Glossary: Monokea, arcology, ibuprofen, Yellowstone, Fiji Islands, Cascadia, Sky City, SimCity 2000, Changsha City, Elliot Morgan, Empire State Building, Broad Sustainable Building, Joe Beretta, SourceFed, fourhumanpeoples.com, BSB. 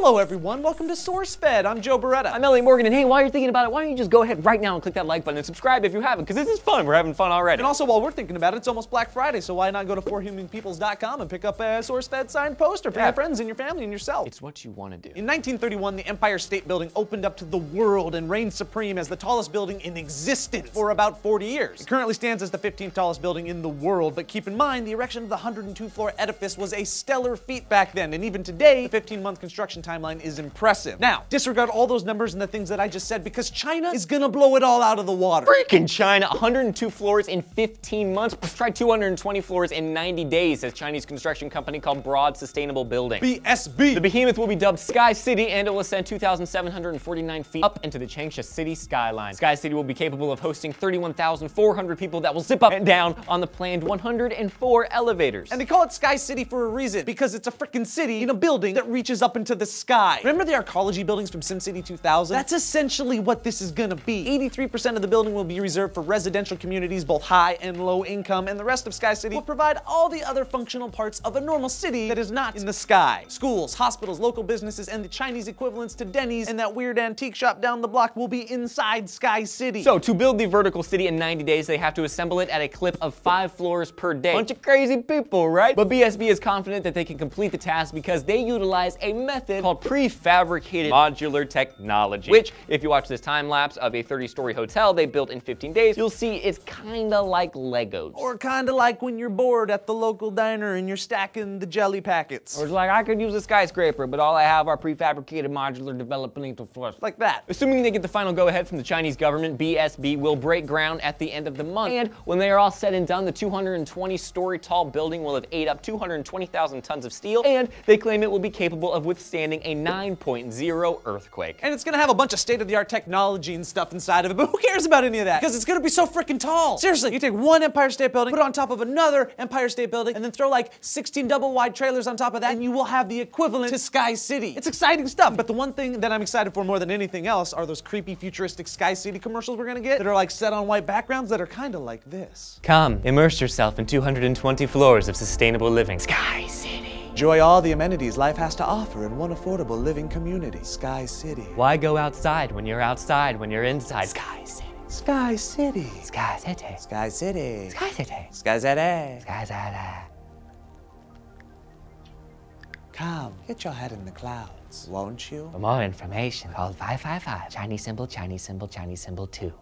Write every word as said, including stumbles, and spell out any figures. Hello everyone, welcome to SourceFed. I'm Joe Beretta. I'm Elliot Morgan, and hey, while you're thinking about it, why don't you just go ahead right now and click that like button and subscribe if you haven't, because this is fun, we're having fun already. And also, while we're thinking about it, it's almost Black Friday, so why not go to four human peoples dot com and pick up a SourceFed signed poster for yeah. your friends and your family and yourself. It's what you want to do. In nineteen thirty-one, the Empire State Building opened up to the world and reigned supreme as the tallest building in existence for about forty years. It currently stands as the fifteenth tallest building in the world, but keep in mind, the erection of the one hundred two floor edifice was a stellar feat back then, and even today, the fifteen month construction timeline is impressive. Now, disregard all those numbers and the things that I just said, because China is gonna blow it all out of the water. Freaking China, one hundred two floors in fifteen months. Let's try two hundred twenty floors in ninety days, says Chinese construction company called Broad Sustainable Building. B S B. The behemoth will be dubbed Sky City, and it will ascend two thousand seven hundred forty-nine feet up into the Changsha City skyline. Sky City will be capable of hosting thirty-one thousand four hundred people that will zip up and down on the planned one hundred four elevators. And they call it Sky City for a reason, because it's a freaking city in a building that reaches up into the sky. Remember the arcology buildings from SimCity two thousand? That's essentially what this is gonna be. eighty-three percent of the building will be reserved for residential communities, both high and low income, and the rest of Sky City will provide all the other functional parts of a normal city that is not in the sky. Schools, hospitals, local businesses, and the Chinese equivalents to Denny's and that weird antique shop down the block will be inside Sky City. So to build the vertical city in ninety days, they have to assemble it at a clip of five floors per day. Bunch of crazy people, right? But B S B is confident that they can complete the task because they utilize a method called prefabricated modular technology, which, if you watch this time lapse of a thirty story hotel they built in fifteen days, you'll see it's kinda like Legos. Or kinda like when you're bored at the local diner and you're stacking the jelly packets. Or it's like, I could use a skyscraper, but all I have are prefabricated modular developmental floors. Like that. Assuming they get the final go-ahead from the Chinese government, B S B will break ground at the end of the month, and when they are all said and done, the two hundred twenty story tall building will have ate up two hundred twenty thousand tons of steel, and they claim it will be capable of withstanding a nine point zero earthquake. And it's gonna have a bunch of state-of-the-art technology and stuff inside of it, but who cares about any of that? Because it's gonna be so freaking tall. Seriously, you take one Empire State Building, put it on top of another Empire State Building, and then throw like sixteen double wide trailers on top of that, and you will have the equivalent to Sky City. It's exciting stuff, but the one thing that I'm excited for more than anything else are those creepy futuristic Sky City commercials we're gonna get that are like set on white backgrounds that are kinda like this. Come, immerse yourself in two hundred twenty floors of sustainable living. Sky City. Enjoy all the amenities life has to offer in one affordable living community, Sky City. Why go outside when you're outside when you're inside? Sky City. Sky City. Sky City. Sky City. Sky City. Sky City. Sky City. Come, get your head in the clouds, won't you? For more information, call five five five, Chinese symbol, Chinese symbol, Chinese symbol two.